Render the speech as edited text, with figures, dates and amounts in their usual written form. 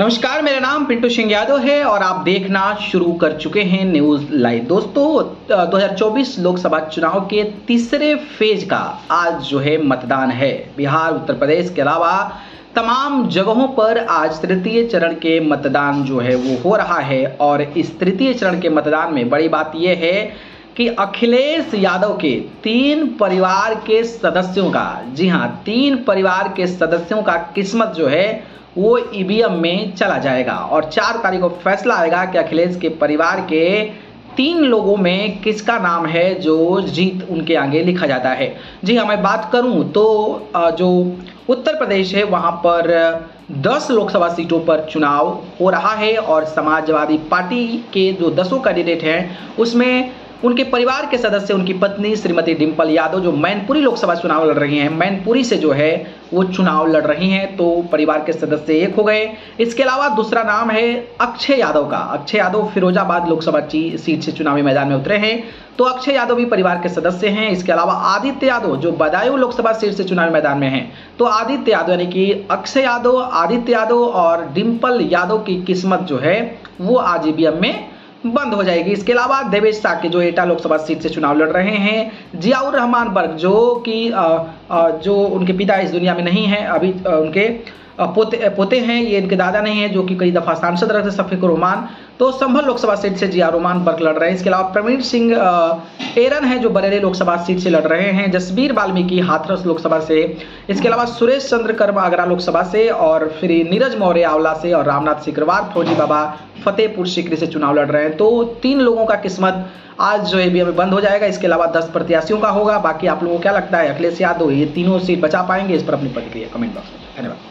नमस्कार, मेरा नाम पिंटू सिंह यादव है और आप देखना शुरू कर चुके हैं न्यूज लाइव। दोस्तों, 2024 लोकसभा चुनाव के तीसरे फेज का आज जो है मतदान है। बिहार, उत्तर प्रदेश के अलावा तमाम जगहों पर आज तृतीय चरण के मतदान जो है वो हो रहा है। और इस तृतीय चरण के मतदान में बड़ी बात यह है कि अखिलेश यादव के तीन परिवार के सदस्यों का, जी हाँ, तीन परिवार के सदस्यों का किस्मत जो है वो ईवीएम में चला जाएगा। और 4 तारीख को फैसला आएगा कि अखिलेश के परिवार के 3 लोगों में किसका नाम है जो जीत उनके आगे लिखा जाता है। जी हाँ, मैं बात करूं तो जो उत्तर प्रदेश है वहां पर 10 लोकसभा सीटों पर चुनाव हो रहा है और समाजवादी पार्टी के जो 10 कैंडिडेट हैं उसमें उनके परिवार के सदस्य, उनकी पत्नी श्रीमती डिंपल यादव जो मैनपुरी लोकसभा चुनाव लड़ रही हैं, मैनपुरी से जो है वो चुनाव लड़ रही हैं, तो परिवार के सदस्य एक हो गए। इसके अलावा दूसरा नाम है अक्षय यादव का। अक्षय यादव फिरोजाबाद लोकसभा सीट से चुनावी मैदान में उतरे हैं, तो अक्षय यादव भी परिवार के सदस्य हैं। इसके अलावा आदित्य यादव जो बदायूं लोकसभा सीट से चुनावी मैदान में हैं, तो आदित्य यादव यानी कि अक्षय यादव, आदित्य यादव और डिंपल यादव की किस्मत जो है वो आज ईवीएम में बंद हो जाएगी। इसके अलावा देवेश साके जो एटा लोकसभा सीट से चुनाव लड़ रहे हैं, जियाउर रहमान बर्ग जो कि जो उनके पिता इस दुनिया में नहीं है, अभी उनके पोते हैं, ये इनके दादा नहीं है, जो कि कई दफ़ा सांसद रहे थे, सफीकुर रहमान, तो संभल लोकसभा सीट से जियाउर रहमान बर्ग लड़ रहे हैं। इसके अलावा प्रवीण सिंह एरन है जो बरेली लोकसभा सीट से लड़ रहे हैं, जसवीर वाल्मीकि हाथरस लोकसभा से, इसके अलावा सुरेश चंद्रकर्मा आगरा लोकसभा से, और फिर नीरज मौर्य आंवला से, और रामनाथ सिकरवार फौजी बाबा फतेहपुर सीकरी से चुनाव लड़ रहे हैं। तो 3 लोगों का किस्मत आज जो है भी हमें बंद हो जाएगा। इसके अलावा 10 प्रत्याशियों का होगा। बाकी आप लोगों को क्या लगता है, अखिलेश यादव ये तीनों सीट बचा पाएंगे? इस पर अपनी प्रतिक्रिया कमेंट बॉक्स में। धन्यवाद।